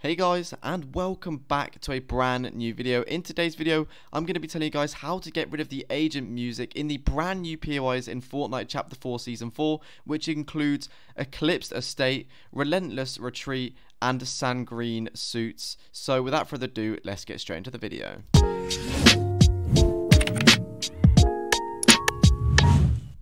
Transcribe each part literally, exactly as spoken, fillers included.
Hey guys, and welcome back to a brand new video. In today's video, I'm going to be telling you guys how to get rid of the agent music in the brand new P O Is in Fortnite Chapter four Season four, which includes Eclipsed Estate, Relentless Retreat, and Sanguine Suits. So without further ado, let's get straight into the video.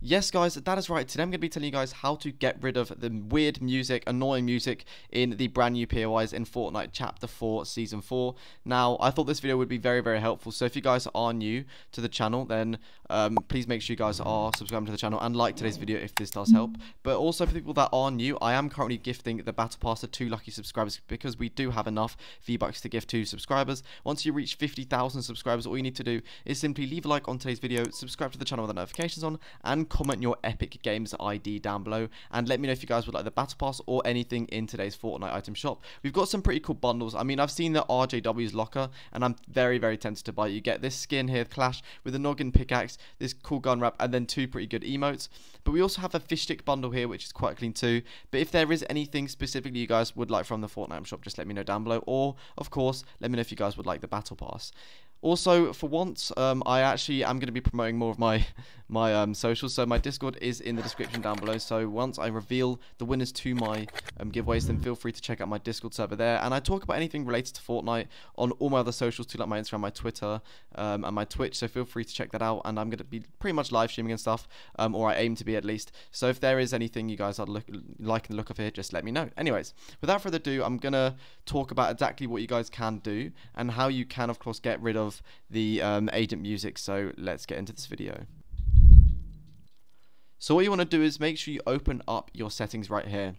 Yes guys, that is right. Today I'm going to be telling you guys how to get rid of the weird music, annoying music in the brand new P O Is in Fortnite Chapter four Season four. Now, I thought this video would be very, very helpful. So if you guys are new to the channel, then um, please make sure you guys are subscribed to the channel and like today's video if this does help. But also for people that are new, I am currently gifting the Battle Pass to two lucky subscribers because we do have enough V-Bucks to give to subscribers. Once you reach fifty thousand subscribers, all you need to do is simply leave a like on today's video, subscribe to the channel with the notifications on, and comment your Epic Games I D down below and let me know if you guys would like the Battle Pass or anything in today's Fortnite item shop. We've got some pretty cool bundles. I mean, I've seen the R J W's locker and I'm very, very tempted to buy it. You get this skin here, Clash, with a noggin pickaxe, this cool gun wrap, and then two pretty good emotes. But we also have a Fishstick bundle here, which is quite clean too. But if there is anything specifically you guys would like from the Fortnite shop, just let me know down below. Or, of course, let me know if you guys would like the Battle Pass. Also, for once, um, I actually am going to be promoting more of my my um, socials, so my Discord is in the description down below, so once I reveal the winners to my um, giveaways, then feel free to check out my Discord server there, and I talk about anything related to Fortnite on all my other socials too, like my Instagram, my Twitter, um, and my Twitch, so feel free to check that out, and I'm going to be pretty much live streaming and stuff, um, or I aim to be at least, so if there is anything you guys are look, liking the look of here, just let me know. Anyways, without further ado, I'm going to talk about exactly what you guys can do, and how you can, of course, get rid of Of the um, agent music, so let's get into this video. So what you want to do is make sure you open up your settings right here.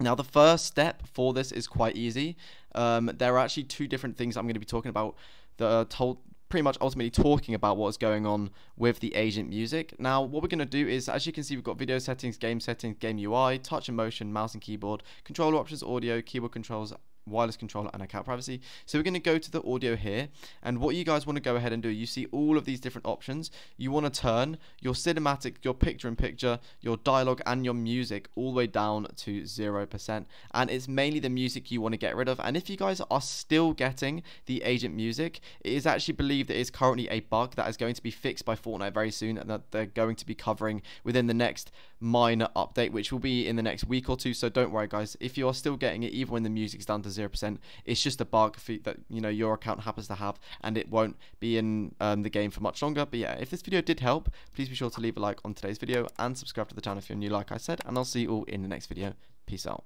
Now the first step for this is quite easy. Um, there are actually two different things I'm going to be talking about that are told pretty much ultimately talking about what's going on with the agent music. Now what we're going to do is, as you can see, we've got video settings, game settings, game U I, touch and motion, mouse and keyboard, controller options, audio, keyboard controls, wireless controller, and account privacy. So we're going to go to the audio here, and what you guys want to go ahead and do, you see all of these different options. You want to turn your cinematic, your picture in picture, your dialogue, and your music all the way down to zero percent, and it's mainly the music you want to get rid of. And if you guys are still getting the agent music, it is actually believed that it's currently a bug that is going to be fixed by Fortnite very soon, and that they're going to be covering within the next minor update, which will be in the next week or two. So don't worry guys, if you are still getting it even when the music's down to zero percent, it's just a bug that, you know, your account happens to have, and it won't be in um, the game for much longer. But yeah, if this video did help, please be sure to leave a like on today's video and subscribe to the channel if you're new, like I said, and I'll see you all in the next video. Peace out.